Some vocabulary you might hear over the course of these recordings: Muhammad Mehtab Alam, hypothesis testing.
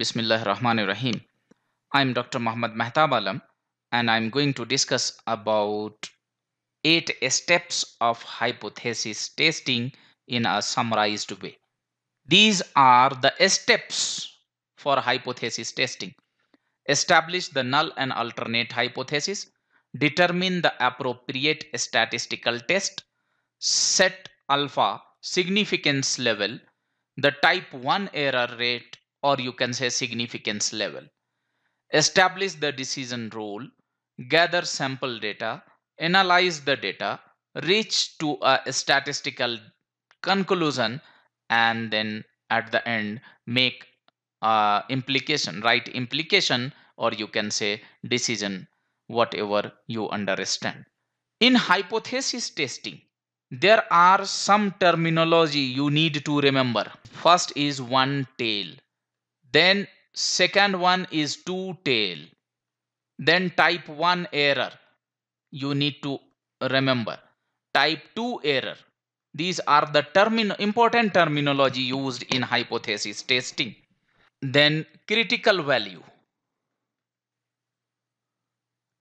Bismillahir Rahmanir Rahim. I'm Dr. Muhammad Mehtab Alam, and I'm going to discuss about 8 steps of hypothesis testing in a summarized way. These are the steps for hypothesis testing. Establish the null and alternate hypothesis. Determine the appropriate statistical test. Set alpha significance level, the type 1 error rate, or you can say significance level. Establish the decision rule. Gather sample data. Analyze the data. Reach to a statistical conclusion, and then at the end make implication, write implication, or you can say decision, whatever you understand. In hypothesis testing, there are some terminology you need to remember. First is one tail, then second one is two tail, then type 1 error you need to remember, type 2 error. These are the important terminology used in hypothesis testing. Then critical value,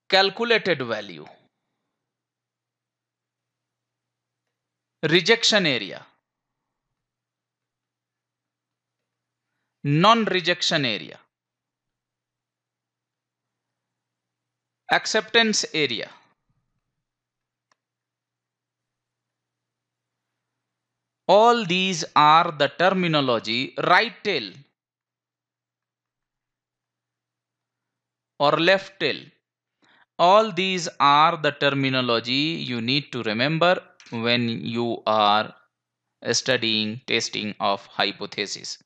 calculated value, rejection area, non-rejection area, acceptance area, all these are the terminology. Right tail or left tail, all these are the terminology you need to remember when you are studying testing of hypothesis.